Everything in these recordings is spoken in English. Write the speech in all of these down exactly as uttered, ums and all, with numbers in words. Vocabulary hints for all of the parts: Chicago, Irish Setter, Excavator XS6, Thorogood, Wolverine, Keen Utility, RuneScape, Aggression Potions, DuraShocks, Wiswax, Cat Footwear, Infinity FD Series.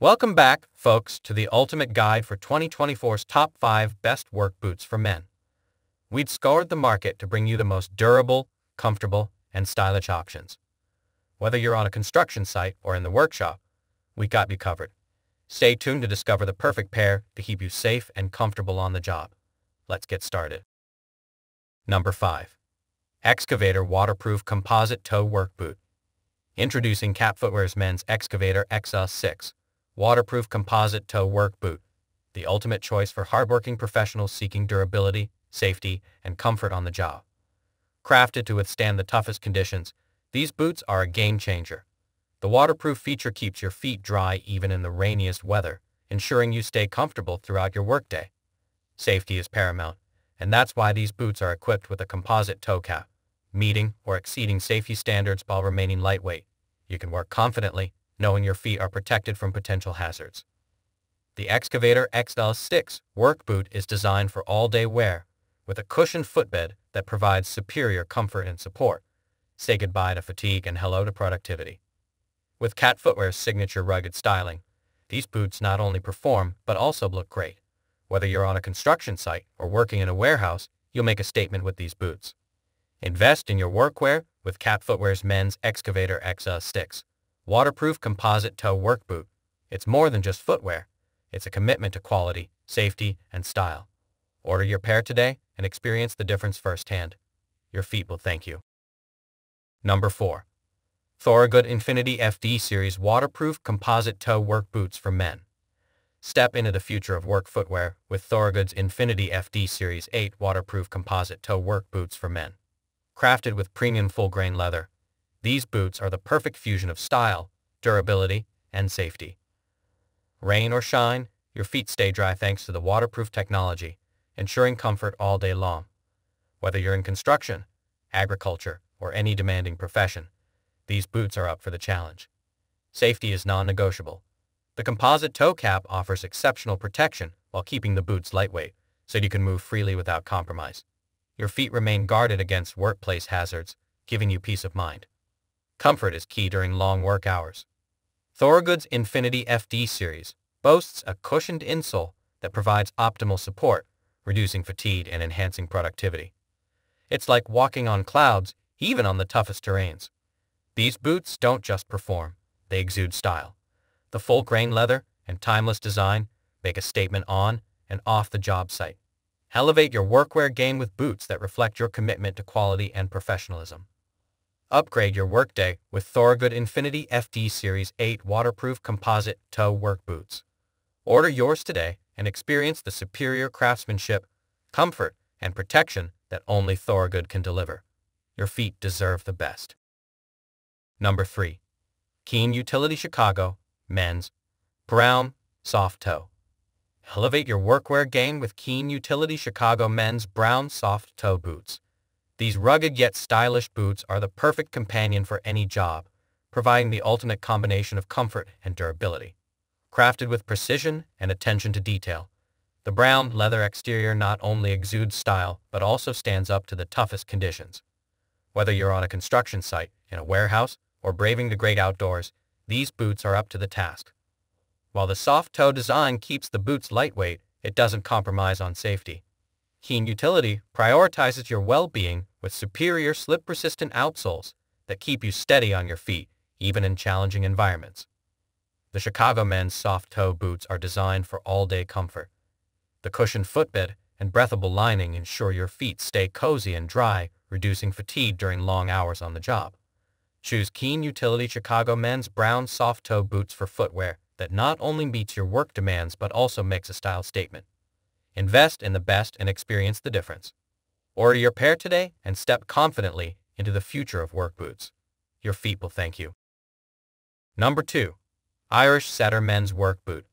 Welcome back, folks, to the ultimate guide for twenty twenty-four's top five best work boots for men. We'd scoured the market to bring you the most durable, comfortable, and stylish options. Whether you're on a construction site or in the workshop, we got you covered. Stay tuned to discover the perfect pair to keep you safe and comfortable on the job. Let's get started. Number five. Excavator Waterproof Composite Toe Work Boot. Introducing Cat Footwear's men's Excavator X S six, Waterproof Composite Toe Work Boot, the ultimate choice for hardworking professionals seeking durability, safety, and comfort on the job. Crafted to withstand the toughest conditions, these boots are a game changer. The waterproof feature keeps your feet dry even in the rainiest weather, ensuring you stay comfortable throughout your workday. Safety is paramount, and that's why these boots are equipped with a composite toe cap, meeting or exceeding safety standards while remaining lightweight. You can work confidently, knowing your feet are protected from potential hazards. The Excavator X S six work boot is designed for all-day wear, with a cushioned footbed that provides superior comfort and support. Say goodbye to fatigue and hello to productivity. With Cat Footwear's signature rugged styling, these boots not only perform but also look great. Whether you're on a construction site or working in a warehouse, you'll make a statement with these boots. Invest in your workwear with Cat Footwear's men's Excavator X S six, waterproof composite toe work boot. It's more than just footwear. It's a commitment to quality, safety, and style. Order your pair today and experience the difference firsthand. Your feet will thank you. Number four. Thorogood Infinity F D Series Waterproof Composite Toe Work Boots for Men. Step into the future of work footwear with Thorogood's Infinity F D Series eight Waterproof Composite Toe Work Boots for Men. Crafted with premium full-grain leather, these boots are the perfect fusion of style, durability, and safety. Rain or shine, your feet stay dry thanks to the waterproof technology, ensuring comfort all day long. Whether you're in construction, agriculture, or any demanding profession, these boots are up for the challenge. Safety is non-negotiable. The composite toe cap offers exceptional protection while keeping the boots lightweight, so you can move freely without compromise. Your feet remain guarded against workplace hazards, giving you peace of mind. Comfort is key during long work hours. Thorogood's Infinity F D Series boasts a cushioned insole that provides optimal support, reducing fatigue and enhancing productivity. It's like walking on clouds, even on the toughest terrains. These boots don't just perform, they exude style. The full-grain leather and timeless design make a statement on and off the job site. Elevate your workwear game with boots that reflect your commitment to quality and professionalism. Upgrade your workday with Thorogood Infinity F D Series eight Waterproof Composite Toe Work Boots. Order yours today and experience the superior craftsmanship, comfort, and protection that only Thorogood can deliver. Your feet deserve the best. Number three. Keen Utility Chicago Men's Brown Soft Toe. Elevate your workwear game with Keen Utility Chicago Men's Brown Soft Toe Boots. These rugged yet stylish boots are the perfect companion for any job, providing the ultimate combination of comfort and durability. Crafted with precision and attention to detail, the brown leather exterior not only exudes style but also stands up to the toughest conditions. Whether you're on a construction site, in a warehouse, or braving the great outdoors, these boots are up to the task. While the soft toe design keeps the boots lightweight, it doesn't compromise on safety. Keen Utility prioritizes your well-being with superior slip-resistant outsoles that keep you steady on your feet, even in challenging environments. The Chicago men's soft toe boots are designed for all-day comfort. The cushioned footbed and breathable lining ensure your feet stay cozy and dry, reducing fatigue during long hours on the job. Choose Keen Utility Chicago men's brown soft toe boots for footwear that not only meets your work demands but also makes a style statement. Invest in the best and experience the difference. Order your pair today and step confidently into the future of work boots. Your feet will thank you. Number two. Irish Setter Men's Work Boot.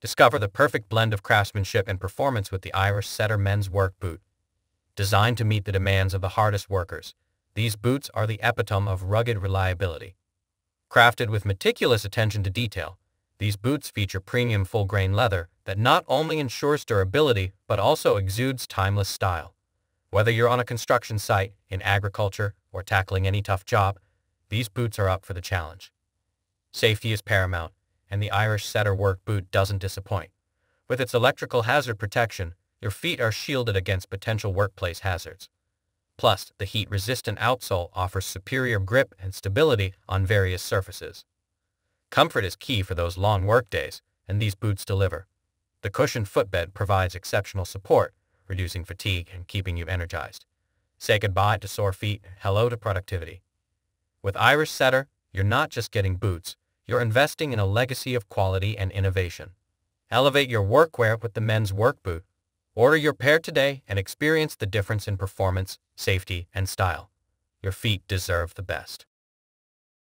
Discover the perfect blend of craftsmanship and performance with the Irish Setter Men's Work Boot. Designed to meet the demands of the hardest workers, these boots are the epitome of rugged reliability. Crafted with meticulous attention to detail, these boots feature premium full-grain leather that not only ensures durability but also exudes timeless style. Whether you're on a construction site, in agriculture, or tackling any tough job, these boots are up for the challenge. Safety is paramount, and the Irish Setter work boot doesn't disappoint. With its electrical hazard protection, your feet are shielded against potential workplace hazards. Plus, the heat-resistant outsole offers superior grip and stability on various surfaces. Comfort is key for those long workdays, and these boots deliver. The cushioned footbed provides exceptional support, reducing fatigue and keeping you energized. Say goodbye to sore feet, hello to productivity. With Irish Setter, you're not just getting boots, you're investing in a legacy of quality and innovation. Elevate your workwear with the men's work boot. Order your pair today and experience the difference in performance, safety, and style. Your feet deserve the best.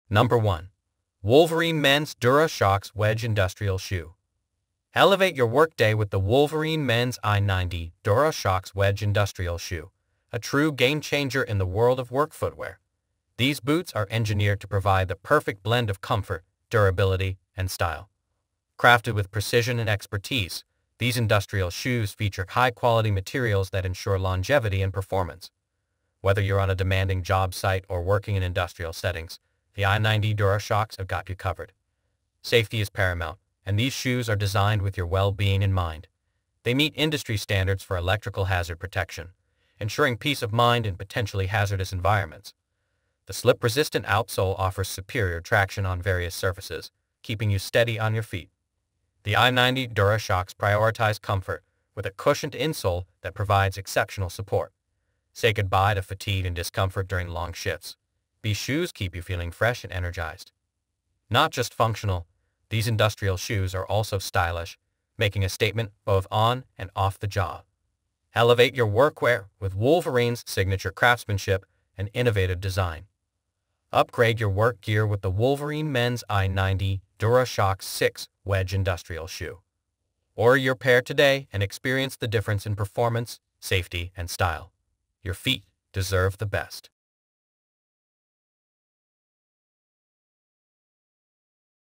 Number one. Wolverine Men's DuraShocks Wedge Industrial Shoe. Elevate your workday with the Wolverine Men's I ninety DuraShocks Wedge Industrial Shoe, a true game-changer in the world of work footwear. These boots are engineered to provide the perfect blend of comfort, durability, and style. Crafted with precision and expertise, these industrial shoes feature high-quality materials that ensure longevity and performance. Whether you're on a demanding job site or working in industrial settings, the I ninety DuraShocks have got you covered. Safety is paramount, and these shoes are designed with your well-being in mind. They meet industry standards for electrical hazard protection, ensuring peace of mind in potentially hazardous environments. The slip-resistant outsole offers superior traction on various surfaces, keeping you steady on your feet. The I ninety DuraShocks prioritize comfort with a cushioned insole that provides exceptional support. Say goodbye to fatigue and discomfort during long shifts. These shoes keep you feeling fresh and energized. Not just functional, these industrial shoes are also stylish, making a statement both on and off the job. Elevate your workwear with Wolverine's signature craftsmanship and innovative design. Upgrade your work gear with the Wolverine Men's I ninety DuraShocks six Wedge Industrial Shoe. Order your pair today and experience the difference in performance, safety, and style. Your feet deserve the best.